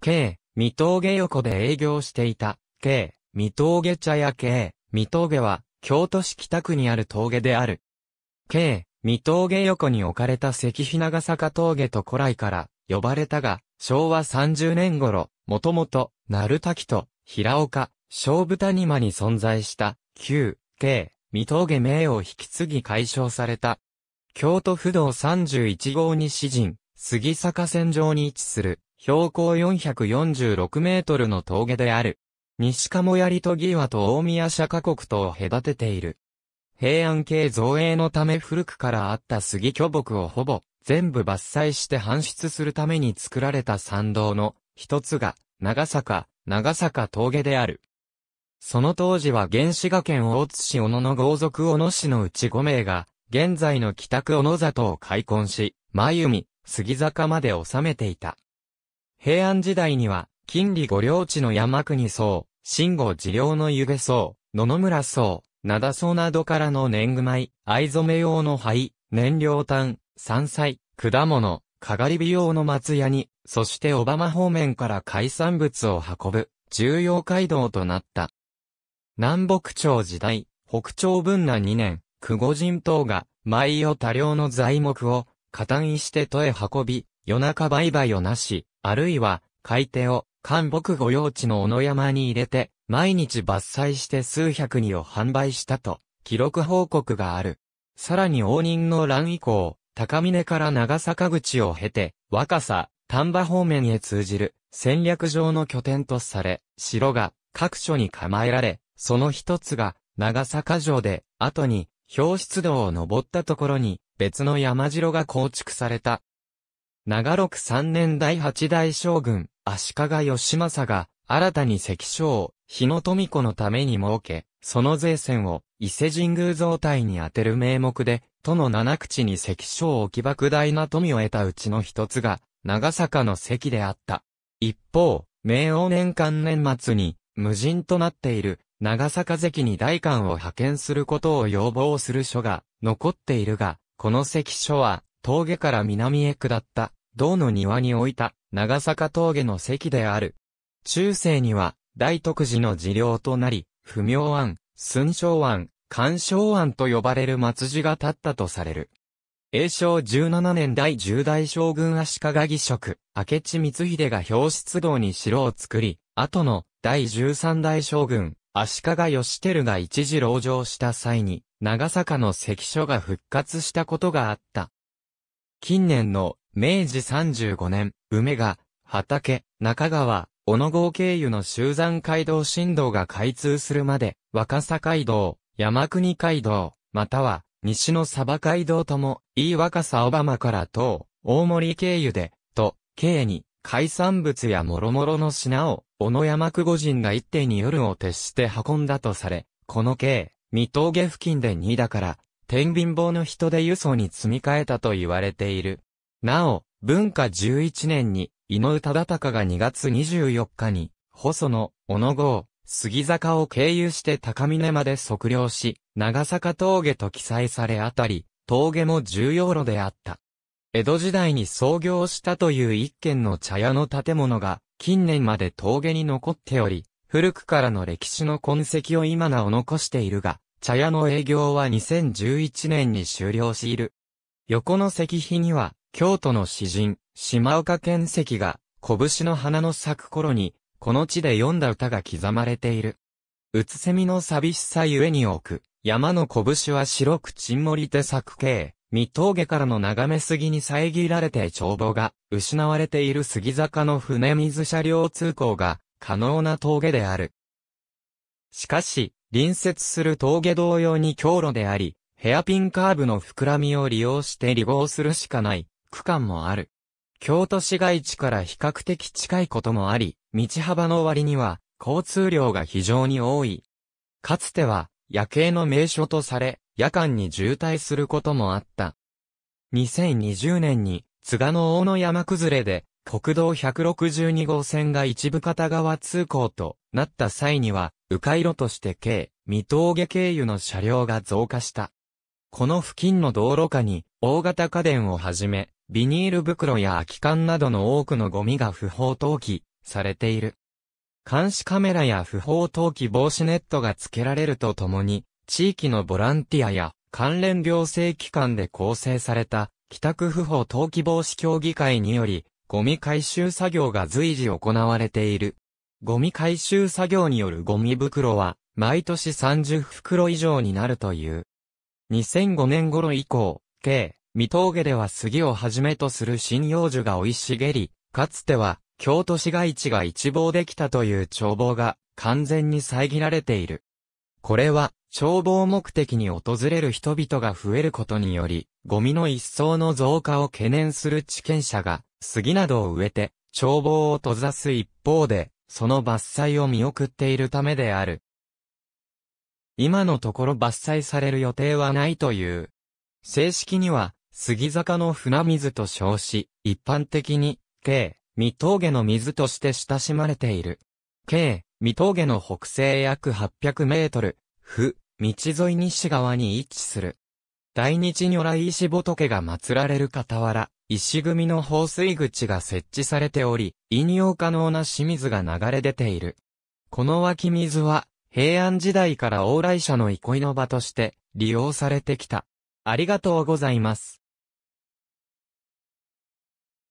京、三峠横で営業していた、京、三峠茶屋。京、三峠は、京都市北区にある峠である。京、三峠横に置かれた石碑長坂峠と古来から呼ばれたが、昭和30年頃、もともと、鳴滝と、平岡、小豚沼に存在した、旧、京、三峠名を引き継ぎ解消された。京都府道31号西陣、杉坂線上に位置する、標高446メートルの峠である。西鴨槍と義和と大宮釈迦国とを隔てている。平安京造営のため古くからあった杉巨木をほぼ全部伐採して搬出するために作られた参道の一つが長坂峠である。その当時は原始賀県大津市小野の豪族小野氏のうち5名が現在の北区小野里を開墾し、真由美、杉坂まで治めていた。平安時代には近里御領地の山国荘、新郷寺領のゆべ荘、野々村荘、灘荘などからの年貢米、藍染め用の灰、燃料炭、山菜、果物、かがり火用の松屋に、そして小浜方面から海産物を運ぶ、重要街道となった。南北朝時代、北朝文和2年、久護人等が、毎夜多量の材木を、加担して都へ運び、夜中売買をなし、あるいは、買い手を、関北御用地の小野山に入れて、毎日伐採して数百荷を販売したと、記録報告がある。さらに応仁の乱以降、高峰から長坂口を経て、若狭、丹波方面へ通じる、戦略上の拠点とされ、城が各所に構えられ、その一つが、長坂城で、後に、標出洞を登ったところに、別の山城が構築された。長禄3年第8代将軍、足利義政が、新たに石書を、日野富子のために設け、その税銭を、伊勢神宮造隊に充てる名目で、都の七口に石書を置き莫大な富を得たうちの一つが、長坂の関であった。一方、明応年間年末に、無人となっている、長坂関に代官を派遣することを要望する書が、残っているが、この石書は、峠から南へ下った、道の庭に置いた、長坂峠の関である。中世には、大徳寺の寺領となり、不明庵、寸正庵、寛正庵と呼ばれる末寺が建ったとされる。永正17年第10代将軍足利義職、明智光秀が標出洞に城を作り、後の第13代将軍、足利義輝が一時籠城した際に、長坂の関所が復活したことがあった。近年の明治35年、梅ヶ、畑、中川、小野郷経由の集山街道新道が開通するまで、若狭街道、山国街道、または西の鯖街道とも、飯若狭小浜から東、大森経由で、と、京に、海産物や諸々の品を、小野山久護人が一手に夜を徹して運んだとされ、この京、三峠付近で2だから、天秤棒の人手輸送に積み替えたと言われている。なお、文化11年に、伊能忠敬が2月24日に、細野、小野郷、杉坂を経由して高峰まで測量し、長坂峠と記載されあたり、峠も重要路であった。江戸時代に創業したという一軒の茶屋の建物が、近年まで峠に残っており、古くからの歴史の痕跡を今なお残しているが、茶屋の営業は2011年に終了している。横の石碑には、京都の詩人、島岡健石が、拳の花の咲く頃に、この地で詠んだ歌が刻まれている。うつせみの寂しさゆえに置く、山の拳は白く沈もりて咲く景、三峠からの眺め杉に遮られて眺望が、失われている杉坂の船水車両通行が、可能な峠である。しかし、隣接する峠同様に強路であり、ヘアピンカーブの膨らみを利用して離合するしかない、区間もある。京都市街地から比較的近いこともあり、道幅の割には交通量が非常に多い。かつては夜景の名所とされ、夜間に渋滞することもあった。2020年に津賀の大野山崩れで国道162号線が一部片側通行となった際には、迂回路として京、三峠経由の車両が増加した。この付近の道路下に大型家電をはじめ、ビニール袋や空き缶などの多くのゴミが不法投棄されている。監視カメラや不法投棄防止ネットが付けられるとともに、地域のボランティアや関連行政機関で構成された北区不法投棄防止協議会により、ゴミ回収作業が随時行われている。ゴミ回収作業によるゴミ袋は、毎年30袋以上になるという。2005年頃以降、水峠では杉をはじめとする針葉樹が生い茂り、かつては京都市街地が一望できたという眺望が完全に遮られている。これは、眺望目的に訪れる人々が増えることにより、ゴミの一層の増加を懸念する地権者が、杉などを植えて、眺望を閉ざす一方で、その伐採を見送っているためである。今のところ伐採される予定はないという。正式には、杉坂の船水と称し、一般的に、水峠の水として親しまれている。水峠の北西約800メートル、道沿い西側に位置する。大日如来石仏が祀られる傍ら、石組の放水口が設置されており、飲用可能な清水が流れ出ている。この湧き水は、平安時代から往来者の憩いの場として利用されてきた。ありがとうございます。